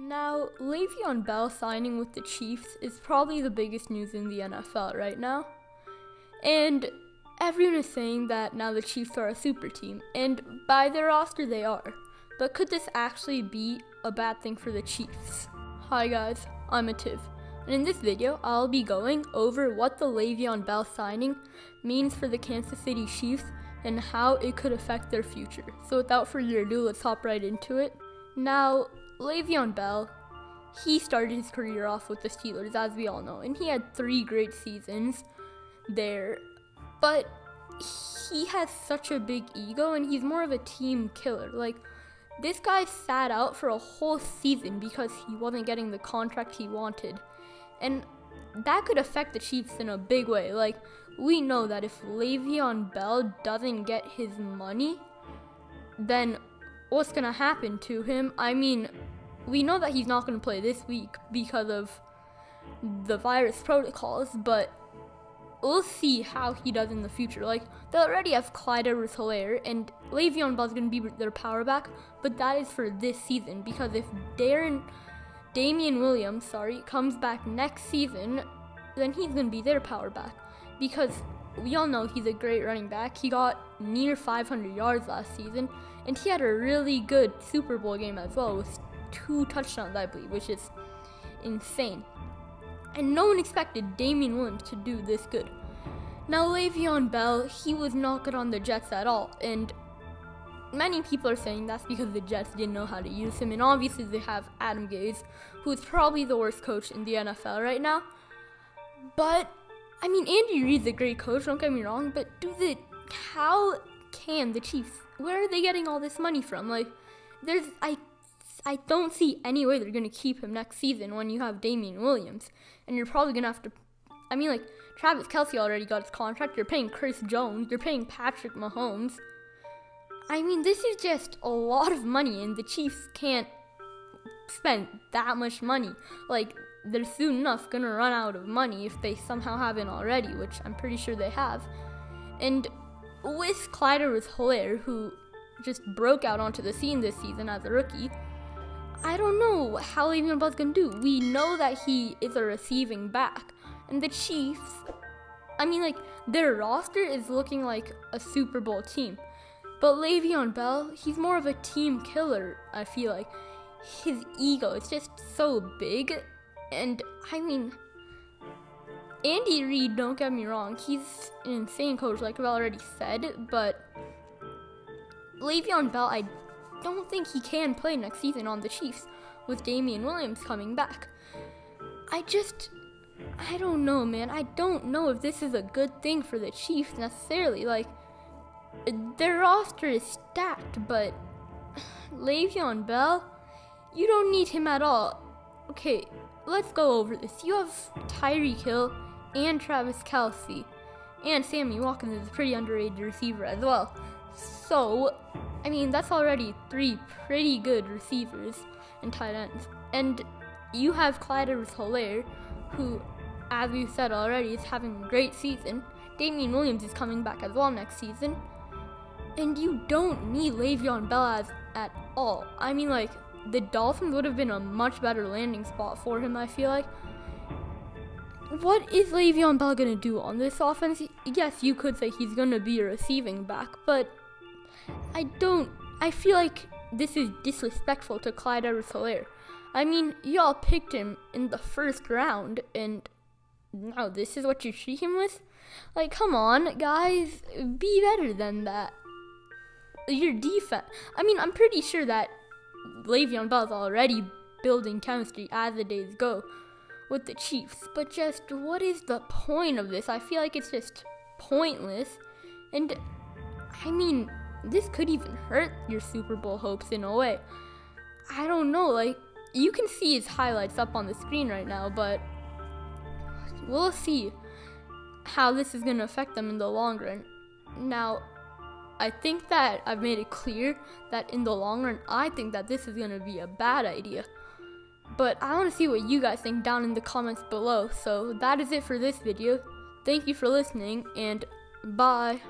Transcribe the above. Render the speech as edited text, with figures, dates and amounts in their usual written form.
Now, Le'Veon Bell signing with the Chiefs is probably the biggest news in the NFL right now. And everyone is saying that now the Chiefs are a super team, and by their roster they are. But could this actually be a bad thing for the Chiefs? Hi guys, I'm Ativ, and in this video I'll be going over what the Le'Veon Bell signing means for the Kansas City Chiefs and how it could affect their future. So without further ado, let's hop right into it. Now, Le'Veon Bell, he started his career off with the Steelers, as we all know, and he had three great seasons there, but he has such a big ego and he's more of a team killer. Like, this guy sat out for a whole season because he wasn't getting the contract he wanted, and that could affect the Chiefs in a big way. Like, we know that if Le'Veon Bell doesn't get his money, then what's gonna happen to him? I mean, we know that he's not gonna play this week because of the virus protocols, but we'll see how he does in the future. Like, they already have Clyde Edwards-Helaire, and Le'Veon Bell's gonna be their power back, but that is for this season, because if Damien Williams comes back next season, then he's gonna be their power back, because we all know he's a great running back. He got near 500 yards last season, and he had a really good Super Bowl game as well with 2 touchdowns, I believe, which is insane. And no one expected Damien Williams to do this good. Now, Le'Veon Bell, he was not good on the Jets at all, and many people are saying that's because the Jets didn't know how to use him, and obviously they have Adam Gase, who is probably the worst coach in the NFL right now. But I mean, Andy Reid's a great coach, don't get me wrong, but how can the Chiefs, where are they getting all this money from? Like, I don't see any way they're going to keep him next season when you have Damien Williams. And you're probably going to have to, I mean, like, Travis Kelce already got his contract, you're paying Chris Jones, you're paying Patrick Mahomes. I mean, this is just a lot of money, and the Chiefs can't spend that much money. Like, they're soon enough gonna run out of money if they somehow haven't already, which I'm pretty sure they have. And with Clyde Edwards-Helaire, who just broke out onto the scene this season as a rookie, I don't know how Le'Veon Bell's gonna do. We know that he is a receiving back, and the Chiefs, I mean, like, their roster is looking like a Super Bowl team, but Le'Veon Bell, he's more of a team killer. I feel like his ego is just so big. And, I mean, Andy Reid, don't get me wrong, he's an insane coach, like I've already said, but Le'Veon Bell, I don't think he can play next season on the Chiefs with Damien Williams coming back. I don't know, man. I don't know if this is a good thing for the Chiefs necessarily. Like, their roster is stacked, but Le'Veon Bell, you don't need him at all. Okay, let's go over this. You have Tyreek Hill and Travis Kelce, and Sammy Watkins is a pretty underrated receiver as well. So, I mean, that's already 3 pretty good receivers and tight ends. And you have Clyde Edwards-Helaire, who, as we've said already, is having a great season. Damien Williams is coming back as well next season. And you don't need Le'Veon Bell at all. I mean, like, the Dolphins would have been a much better landing spot for him, I feel like. What is Le'Veon Bell going to do on this offense? Yes, you could say he's going to be a receiving back, but I feel like this is disrespectful to Clyde Edwards-Helaire. I mean, y'all picked him in the first round, and now this is what you treat him with? Like, come on, guys, be better than that. Your defense, I mean, I'm pretty sure that Le'Veon Bell's already building chemistry as the days go with the Chiefs, but just what is the point of this? I feel like it's just pointless, and I mean, this could even hurt your Super Bowl hopes in a way. I don't know, like, you can see his highlights up on the screen right now, but we'll see how this is going to affect them in the long run. Now, I think that I've made it clear that in the long run, I think that this is going to be a bad idea. But I want to see what you guys think down in the comments below. So that is it for this video. Thank you for listening, and bye.